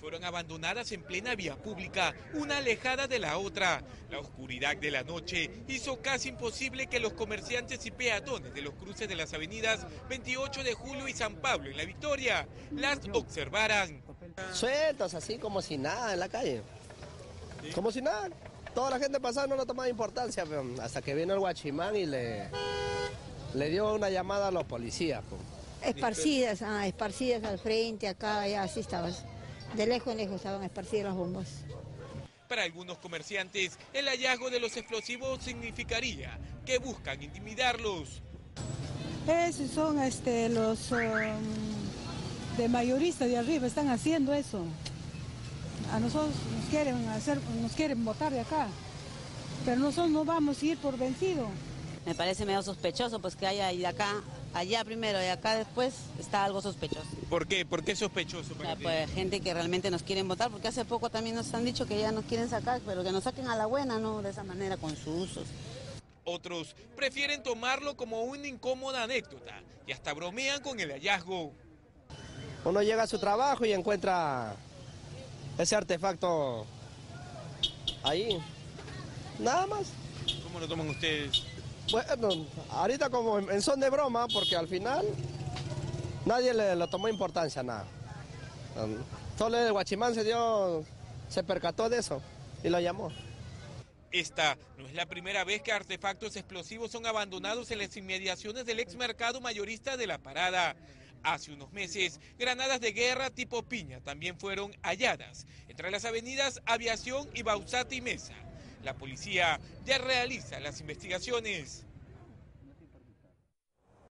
Fueron abandonadas en plena vía pública, una alejada de la otra. La oscuridad de la noche hizo casi imposible que los comerciantes y peatones de los cruces de las avenidas 28 de Julio y San Pablo en La Victoria las observaran. Sueltos, así como si nada en la calle. ¿Sí? Como si nada. Toda la gente pasaba, no le tomaba importancia, pero hasta que vino el guachimán y le dio una llamada a los policías. Esparcidas, esparcidas al frente, acá, allá, así estaban. De lejos en lejos estaban esparcidas las bombas. Para algunos comerciantes, el hallazgo de los explosivos significaría que buscan intimidarlos. Esos son los de mayorista de arriba, están haciendo eso. A nosotros nos quieren botar de acá, pero nosotros no vamos a ir por vencido. Me parece medio sospechoso, pues que haya ido acá. Allá primero y acá después está algo sospechoso. ¿Por qué? ¿Por qué sospechoso? Para pues gente que realmente nos quieren votar, porque hace poco también nos han dicho que ya nos quieren sacar, pero que nos saquen a la buena, no de esa manera, con sus usos. Otros prefieren tomarlo como una incómoda anécdota y hasta bromean con el hallazgo. Uno llega a su trabajo y encuentra ese artefacto ahí, nada más. ¿Cómo lo toman ustedes? Bueno, ahorita como en son de broma, porque al final nadie le tomó importancia, nada. Solo el guachimán se percató de eso y lo llamó. Esta no es la primera vez que artefactos explosivos son abandonados en las inmediaciones del ex mercado mayorista de La Parada. Hace unos meses, granadas de guerra tipo piña también fueron halladas entre las avenidas Aviación y Bausate y Mesa. La policía ya realiza las investigaciones.